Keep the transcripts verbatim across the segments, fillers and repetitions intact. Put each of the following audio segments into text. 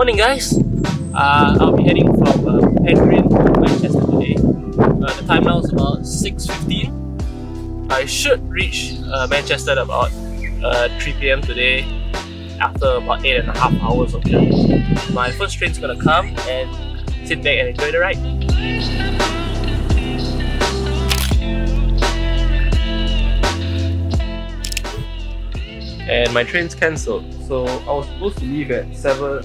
Morning guys, uh, I'll be heading from uh, Penryn to Manchester today. Uh, the time now is about six fifteen. I should reach uh, Manchester about uh, three p m today after about eight and a half hours of travel. My first train's gonna come and sit back and enjoy the ride. And my train's cancelled, so I was supposed to leave at seven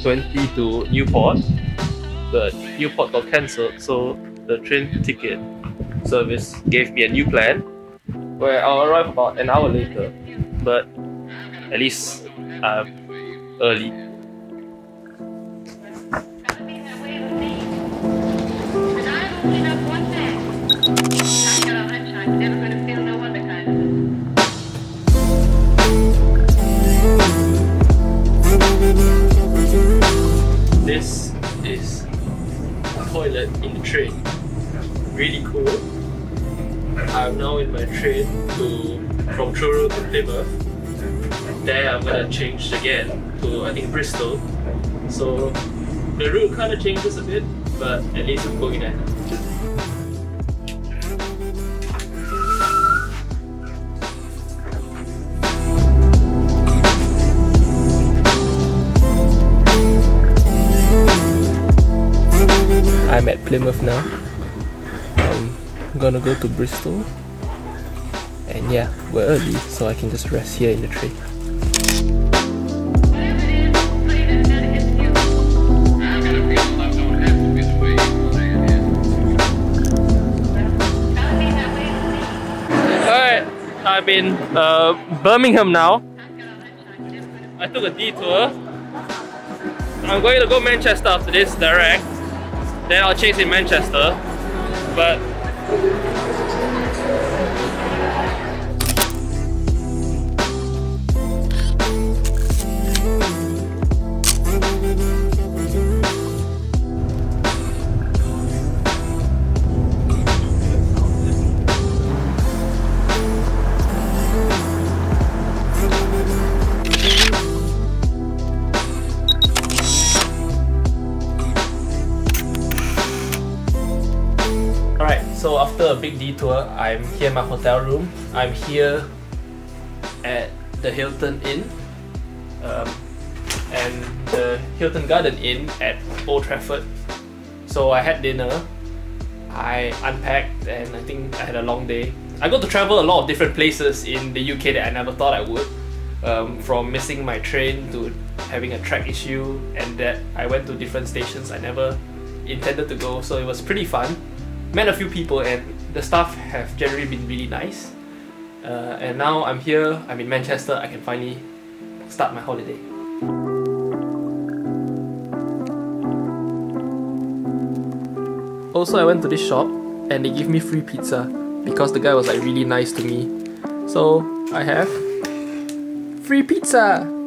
twenty to Newport, but Newport got cancelled, so the train ticket service gave me a new plan where I'll arrive about an hour later, but at least I'm early. This is a toilet in the train. Really cool. I'm now in my train to from Truro to Plymouth. There I'm gonna change again to, I think, Bristol. So the route kind of changes a bit, but at least I'm going there. I'm at Plymouth now. I'm gonna go to Bristol, and yeah, we're early, so I can just rest here in the train. Alright, I'm in uh, Birmingham now. I took a detour. I'm going to go Manchester after this direct. Then I'll chase in Manchester, but so after a big detour, I'm here in my hotel room. I'm here at the Hilton Inn um, and the Hilton Garden Inn at Old Trafford. So I had dinner, I unpacked, and I think I had a long day. I got to travel a lot of different places in the U K that I never thought I would. Um, from missing my train to having a track issue, and that I went to different stations I never intended to go, so it was pretty fun. Met a few people, and the staff have generally been really nice. Uh, and now I'm here, I'm in Manchester, I can finally start my holiday. Also, I went to this shop and they gave me free pizza because the guy was like really nice to me. So I have free pizza!